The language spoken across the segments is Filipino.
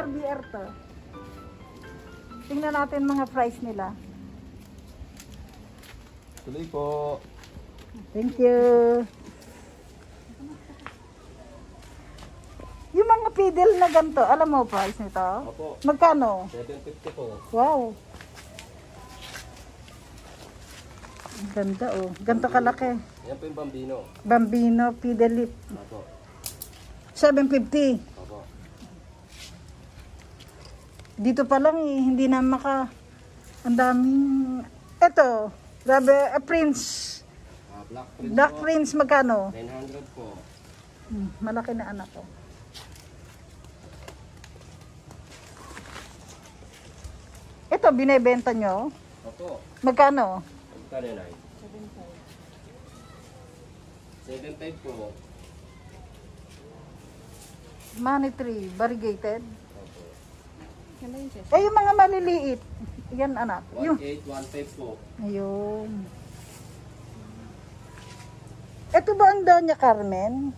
RBR to. Tingnan natin mga price nila. Tuloy po. Thank you. Yung mga pidel na ganito, alam mo price nito? Opo. Magkano? 750 po. Wow. Ganda oh. Ganito kalaki. Yan po yung bambino. Bambino, pidelip. Opo. 750. Opo. Dito pa lang eh, hindi na maka... Ang daming... Eto, Rabbit Prince. Black Prince. Black Prince magkano? 900 po. Malaki na anak ko. Ito, binebenta nyo? Opo. Magkano? Magkano na yun? 7.5 po. Money tree, variegated? Opo. Eh, yung mga maliliit. Yan, anak. 1.8, 1.5 po. Ayun. Ito ba ang Doña Carmen?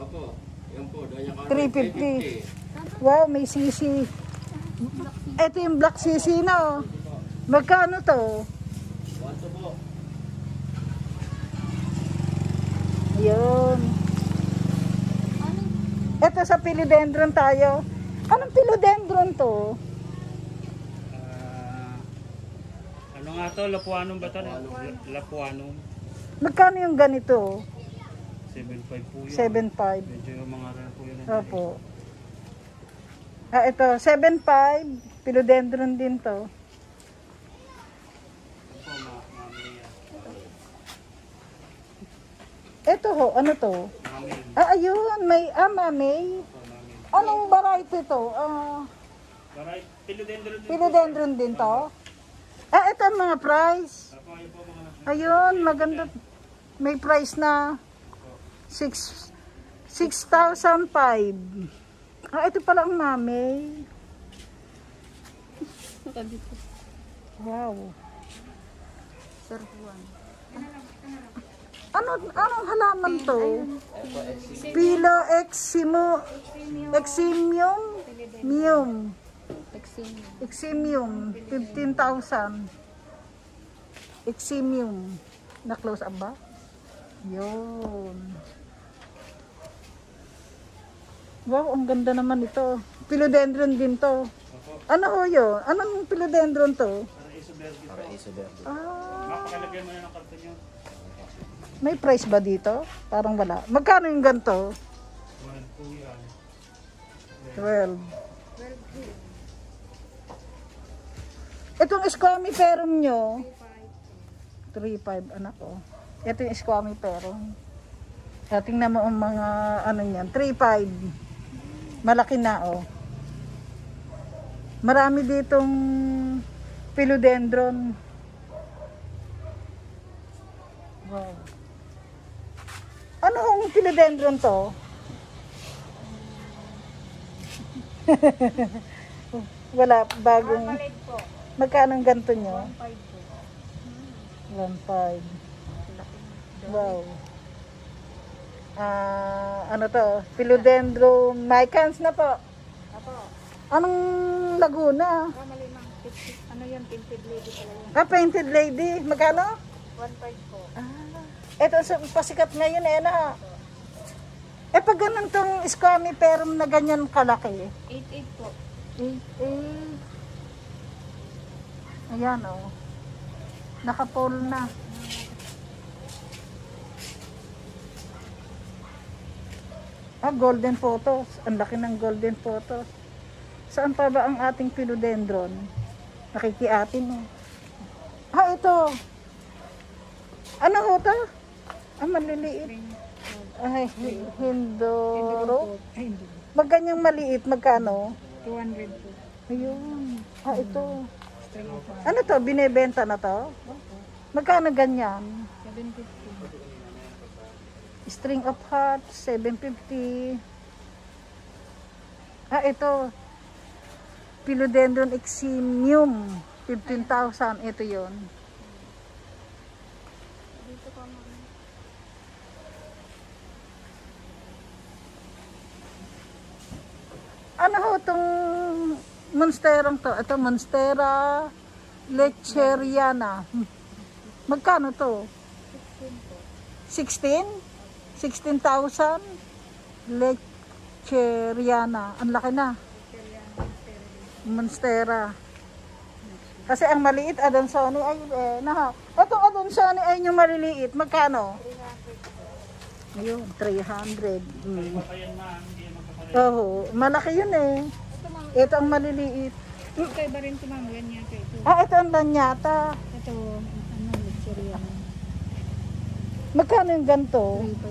Opo. Yan po, Doña Carmen. 350. Wow, may sisi. Ito yung black sisi na oh. Magkano to? 1.2 po. Ayun. Ito sa philodendron tayo. Anong philodendron to? Ano nga to? Lapuanum ba to? Lapuanum. Magkano yung ganito? 7.5 po yun. 7.5. Medyo yung mga rin po yun. Opo. Ah, ito, 7.5. Philodendron din to. Ito ho, ano to? Mamin. Ah, ayun, may mamey. Anong variety to? Philodendron din. Philodendron din to? Ah, ito ang mga price. Ayun, maganda. May price na 6,500. Ah, ito pala ang mamey. Wow. Serbuan. Ano, anong halaman to? Pilo eximo, eximium, mium. Eximium. 15,000. Eximium. Na-close up ba? Yun. Wow, ang ganda naman ito. Philodendron din to. Ano ho yun? Anong philodendron to? Para isoberde. Ah. Makalagyan mo na ng karton yun. May price ba dito? Parang wala. Magkano yung ganito? 12. Itong squamiferum nyo. 3.5 anak ko. Ito yung squamiferum. Tingnan mo ang mga ano niyan. 3.5. Malaki na oh. Marami ditong philodendron. Wow. Ano ang philodendron to? Wala, bagong... Magkano ang ganito nyo? 1.5. Wow. Ano to? Philodendron micans na po. Apo. Anong Laguna? Ano yan? Painted lady pala. Ah, painted lady. Magkano? 1.5 po. Ah. Ito pasikat ngayon eh na. Eh pag ganun tong squamiferum na ganyan kalaki. 8.8 po. 8.8. Ayan oh. Naka-pole na. Ah, Golden Pothos. Ang laki ng Golden Pothos. Saan pa ba ang ating philodendron? Nakikiatin mo. Eh. Ah, ito. Ano ho ito? Ah, maliliit. Ay, Hindoro. Magkanyang maliit, magkano? 200 po. Ayun. Ah, ito. Ano to? Binebenta na to? Magkano ganyan? 750. String of Hearts, 750. Ah, ito. Philodendron eximium, 15,000. Ito yun. Ano ho itong monsterang to? Ito, Monstera Lecheriana. Magkano to? 16? 16,000? Lecheriana. Ang laki na. Monstera. Kasi ang maliit, Adansonii ay, ito, Adansonii ay yung maliliit. Magkano? 300. Ayun, 300. Mm. Oo, malaki yun eh. Ito ang maliliit. Okay ba rin tumama? Lanyata ito. Ah, ito ang lanyata. Ito, ano, Lecheriana. Magkano yung ganito? 3,500.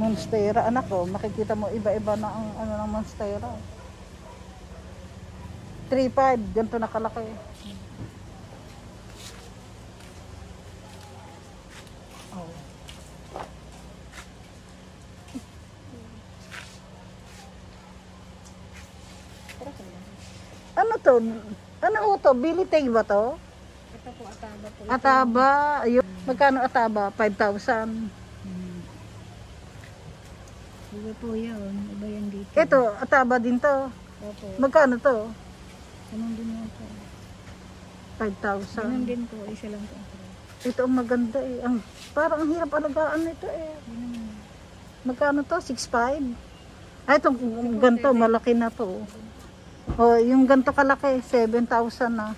Monstera, anak ko. Makikita mo iba-iba na ang ano ng Monstera. 3,500. Ganito nakalaki. Oh. Ano to? Ano ho to? Bilitay ba to? Ito po, ataba po. Ataba. Ayun. Magkano ataba? 5,000. Iba po yun. Iba yan dito. Ito, ataba din to. Opo. Magkano to? Ganun din yun po. 5,000. Ganun din po. Isa lang po. Ito ang maganda eh. Ang, parang ang hirap alagaan nito eh. Magkano to? 6,500? Ay, itong ganito. Malaki na to. Oh, yung ganito kalaki, 7,000 na.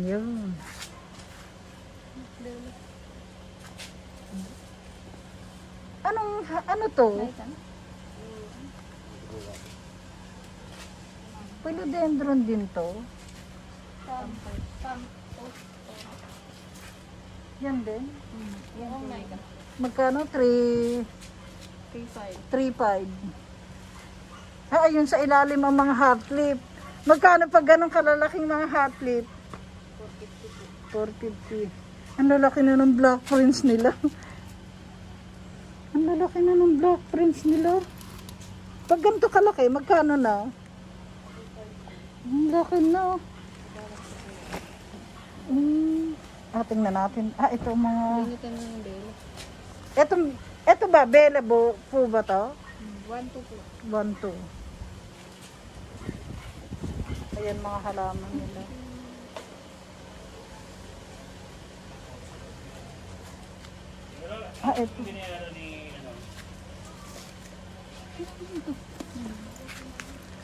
Yun. Anong, ano to? Philodendron din to. Yan din. Magkano? 3,500. Ah, ayun sa ilalim ang mga half lip. Magkano pag ganun kalalaking mga half lip? 450. Ang lalaki na ng Black Prince nila. Ang lalaki na ng Black Prince nila. Pag ganito kalaki, magkano na? Ang laki na. Tingnan natin. Ah, ito mga... Ito ba? Bela po ba to? 1,2 po. 1,2. Ayan mga halaman nila. Ah, ito.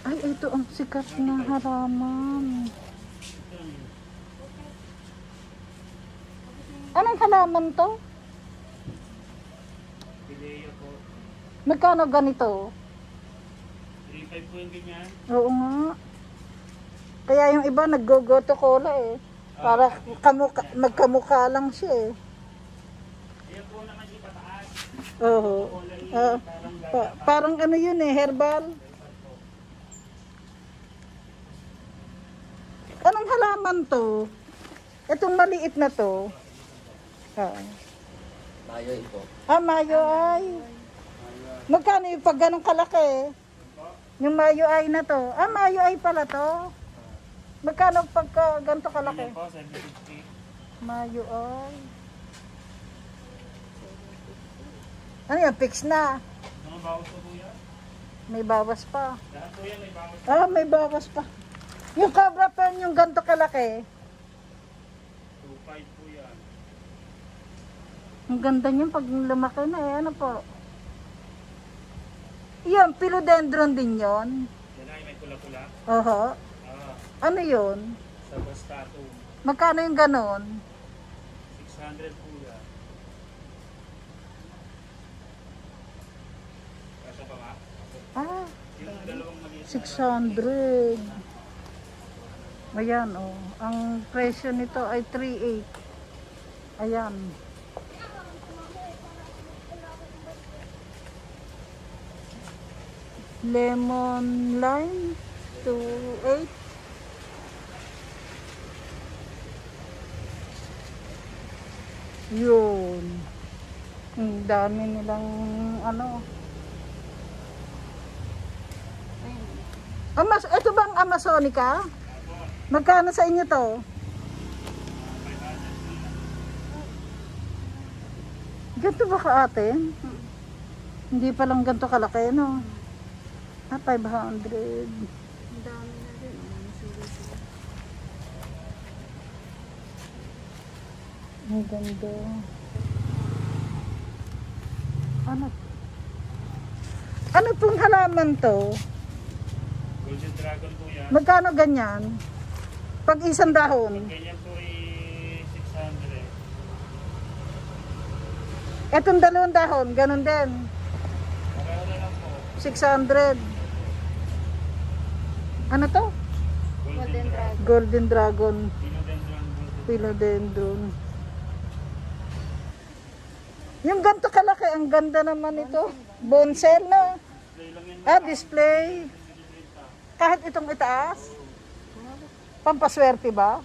Ay, ito ang sikat na halaman. Anong halaman to? Magkano ganito? 3,500 po yung ganyan. Oo nga. Kaya yung iba nag-go-go-to cola eh. Para magkamukha lang siya eh. Yan po naman yung pataas. Oo. Parang ano yun eh, herbal. Anong halaman to? Itong maliit na to. Mayo po. Ah, mayo ay. Magkano yung pag ganun kalaki? Yung mayo ay na to. Ah, mayo ay pala to. Magkano pag ganito kalaki? Mayo ay. Ano yan? Fix na. May bawas pa. Ah, may bawas pa. Yung cobra pen, yung ganito kalaki. 2,500 po yan. Ang ganda niyan pag lumaki na eh. Ano po? Yan, philodendron din yon. Yan ay may kula-kula? Oho. Ano yun? Sa bastato. Magkano yung ganon? 600 kula. Kasa pa nga? Ah. Yung dalawang mag-iisa. 600. Ayan o. Oh. Ang presyo nito ay 3,800. Ayan. Lemon lime 2,800. Yun. Ang dami nilang ano. Ito bang Amazonica? Magkano sa inyo to? Ganito ba ka atin? Hindi pa lang ganito kalaki, no? Ah, 500. Ang dami na rin. Ang ganda. Ano? Ano itong halaman to? Golden Dragon po yan. Magkano ganyan? Pag isang dahon? Pag ganyan po ay 600. Etong dalawang dahon, ganun din? Pareho na lang po. 600. Ano to? Golden Dragon. Golden Dragon. Philodendron. Yung ganito kalaki, ang ganda naman ito. Bonsel na. Ah, display. Kahit itong itaas. Pampaswerte ba?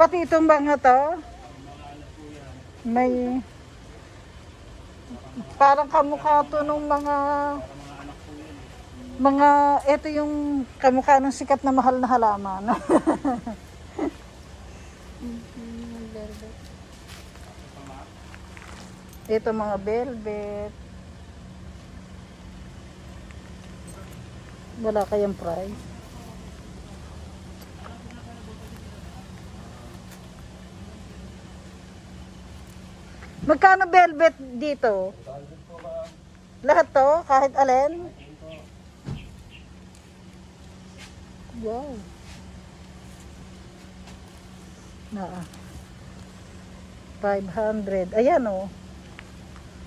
Pati itong mga to. May parang kamukha to nung mga ito yung kamukha ng sikat na mahal na halaman. Ito mga velvet. Wala kayang price. Magkano velvet dito? Lahat to? Kahit alin? Wow. Na 500. Ayan o. Oh.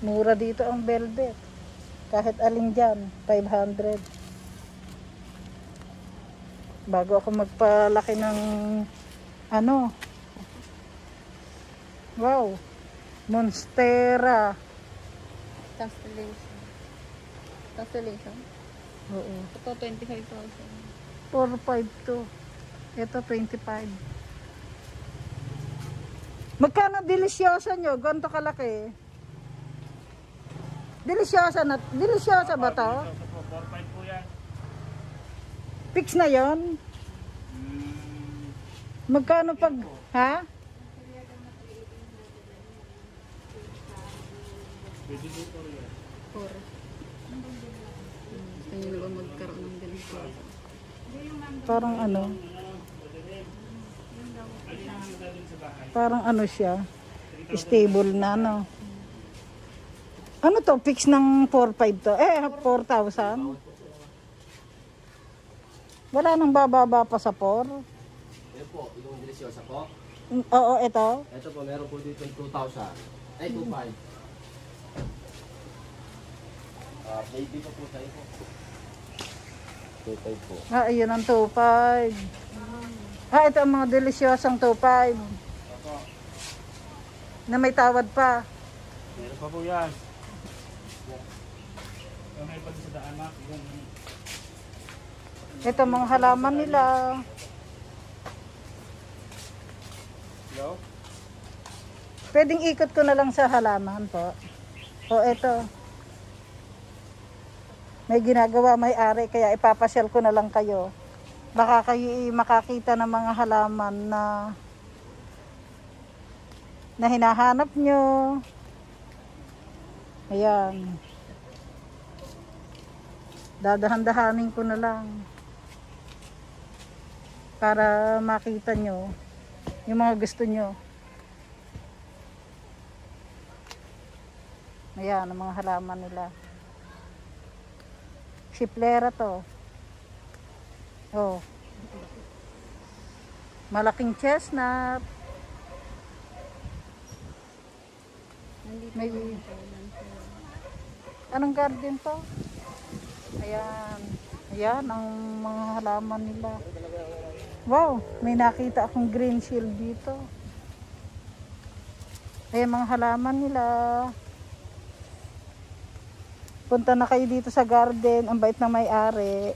Mura dito ang velvet. Kahit alin dyan, 500. Bago ako magpalaki ng ano. Wow. Monstera. Constellation? Oo. Ito 25,000. 4,500 to. Ito 25. Magkano deliciosa nyo? Ganto kalaki. Deliciosa na, deliciosa ba to? 4-5 po yan. Fix na yon? Magkano pag, ha? Pwede po po yan. 4. Saan nyo magkaroon ng deliciosa? Parang ano? Parang ano siya? Stable na, no? Ano to? Fix ng 4,500 to? Eh, 4,000? Wala nang bababa pa sa 4? Ayan po, itong deliciosa po? Oo, ito. Ito po, meron po dito 2,000. Ay, 2,500. Baby po tayo po. 2,500 po. Ah, ayun ang 2,500. Ah, ito ang mga deliciosang 2,500. Na may tawad pa. Meron pa po yan. Ito mga halaman nila. Pwedeng ikot ko na lang sa halaman po. O ito. May ginagawa may ari kaya ipapasyal ko na lang kayo. Baka kayo makakita ng mga halaman na hinahanap nyo. Ayan. Dadahan-dahanin ko na lang para makita nyo yung mga gusto nyo. Ayan ang mga halaman nila. Siplera to. Oh. Malaking chestnut. May anong garden to? Ayan. Ayan ang mga halaman nila. Wow! May nakita akong green shield dito. Ayan mga halaman nila. Punta na kayo dito sa garden. Ang bait na may-ari.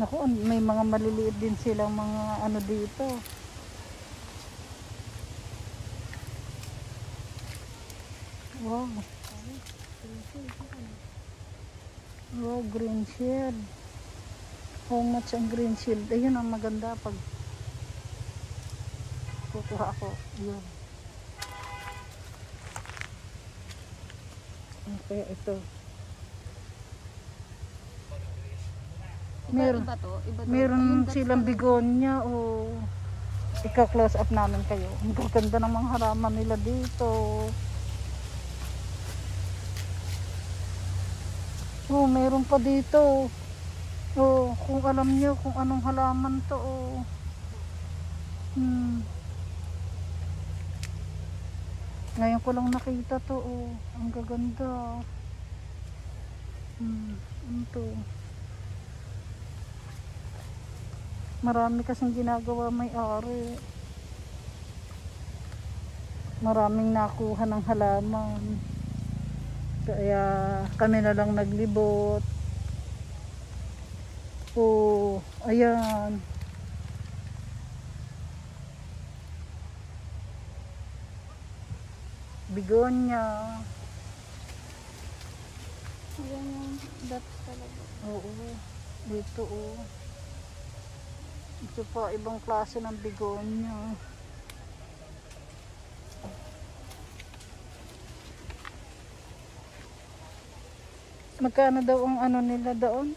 Naku, may mga maliliit din silang mga ano dito. Wow! Wow, green shield. How much ang green shield? Ayun ang maganda pag kukuha ako. Yun. Kayak itu. Meron silang begonia o ika-close up namin kayo. Ang ganda ng mga halaman nila dito. Oh, meron pa dito. Oh, kung alam niyo kung anong halaman to. Oh. Ngayon ko lang nakita to. Oh. Ang gaganda. Ito. Marami kasing ginagawa may-ari. Maraming nakuha ng halaman. Kaya kami na lang naglibot. Oh, ayan. Begonia. Ayan yung dots talaga. Oo. Dito oh. Ito po, ibang klase ng begonia. Magkano daw ang ano nila doon?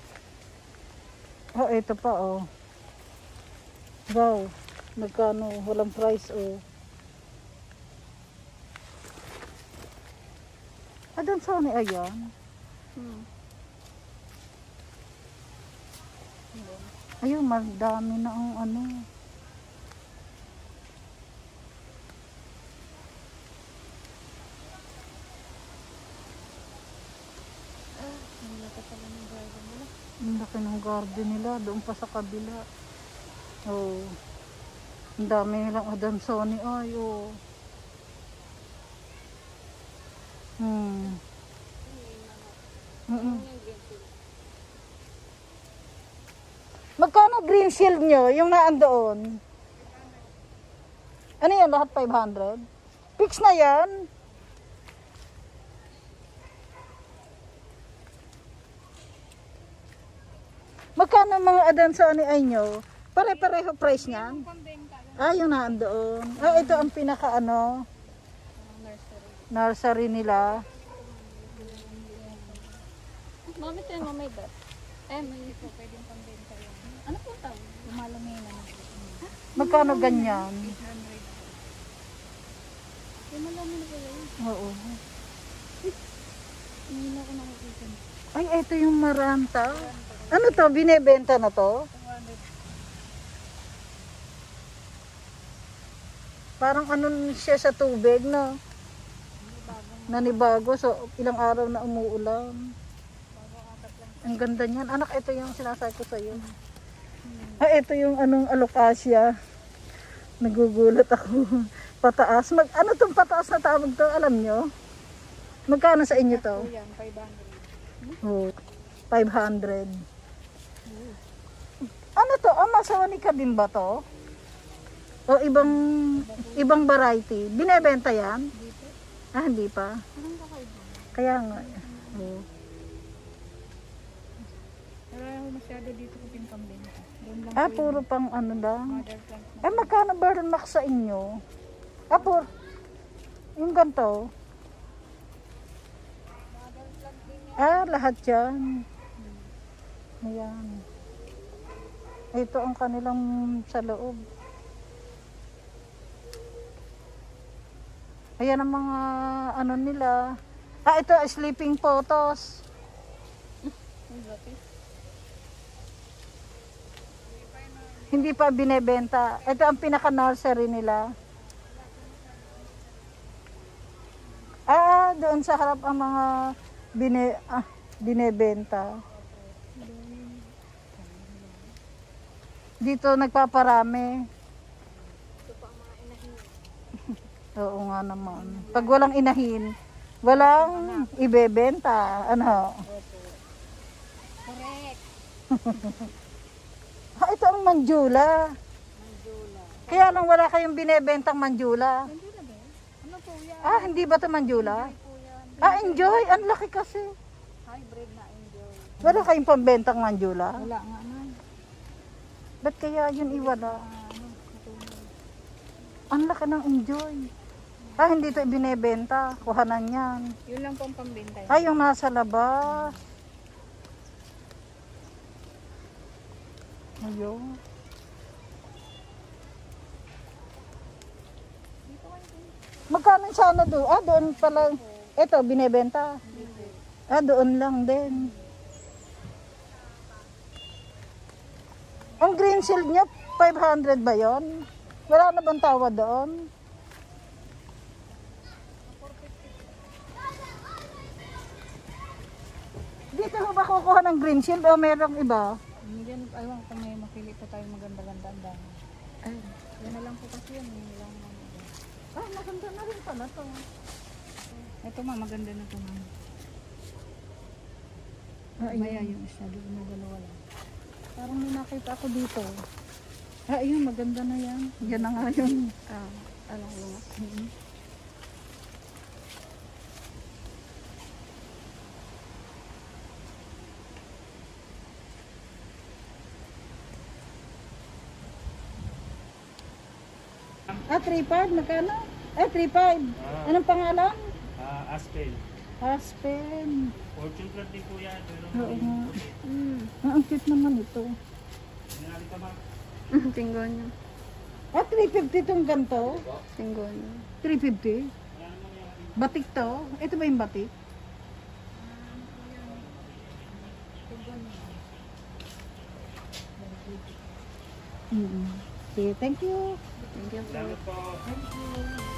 Oh, ito pa oh. Wow, magkano? Walang price oh. Adansonii, ayan. Ayun, madami na ang ano. Ang laki pala ng garden nila. Ang laki ng garden nila. Doon pa sa kabila. Oh. Ang dami nilang Adansonii. Ay, oh. Magkano green shield nyo? Yung naandoon? Ano yan? Lahat 500? Fix na yan? Magkano mga Adansonii nyo? Pare-pareho price niyan? Ah, yung naandoon. Ah, ito ang pinaka ano? Nursery nila. Mami, ito yung may bat. Eh, may ito. Pwede yung pambenta yun. Ano po tawag? Lumalami na. Magkano ganyan? 800. Lumalami na pala yun. Oo. Hindi na ako nakikita. Ay, ito yung Maranta. Ano to? Binebenta na to? Parang ano siya sa tubig, no? Nanibago. So, ilang araw na umuulan. Ang ganda niyan. Anak, ito yung sinasabi ko sa'yo. Ah, ito yung anong Alocasia. Nagugulat ako. Pataas. Ano itong pataas na tawag to? Alam nyo? Magkano sa inyo to? 500. Oh, 500. Ano to? Amazoni ka din ba to? O ibang variety? Binebenta yan? Ah, hindi pa. Kaya nga. Oh. Masyado dito ko pinpambenta. Ah, puro pang ano lang. Eh, magkano burden max sa inyo? Ah, puro. Yung ganito. Ah, lahat yan. Ayan. Ito ang kanilang sa loob. Ayan ang mga ano nila. Ah, ito, sleeping pothos. Hindi pa binebenta. Ito ang pinaka-nursery nila. Ah, doon sa harap ang mga binebenta. Dito nagpaparami. Oo nga naman. Pag walang inahin, walang ibebenta. Ano? Correct. Ha, ito ang Manjula. Manjula. Kaya lang wala kayong binebentang Manjula. Manjula ba? Ano po yan? Ah, hindi ba ito Manjula? Ah, enjoy. Ang laki kasi. Hybrid na enjoy. Wala kayong pambentang Manjula? Wala nga man. Ba't kaya yun iwala? Ang laki ng enjoy. Ah, hindi ito binibenta. Kuhanan yan. Yun lang pong pambenta. Ay, yung nasa labas. Ayun. Magkano sana doon? Ah, doon pala. Ito, binibenta. Ah, doon lang din. Ang green shield niya, 500 ba yon? Wala na bang tawad doon? Dito ba kukuha ng green shield o merong iba? Diyan, aywan ko may makili pa tayo maganda-ganda ang dami. Ayun, yan na lang po kasi yun. Ah, maganda na rin pala ito. Ito ma, maganda na ito ma. Maya yung isa, doon na dalawa lang. Parang may nakita ako dito. Ah, ayun, maganda na yan. Yan na nga yun. Ah, alam ko nga. Ah, 3.5, magkano? Eh, 3.5. Anong pangalan? Aspen. Aspen. Fortune card din po yan. Oo nga. Ang cute naman ito. Nangalita ba? Tinggonya. Ah, 3.50 itong ganito? Tinggonya. 3.50? Batik to? Ito ba yung batik? Thank you. Thank you. Thank you.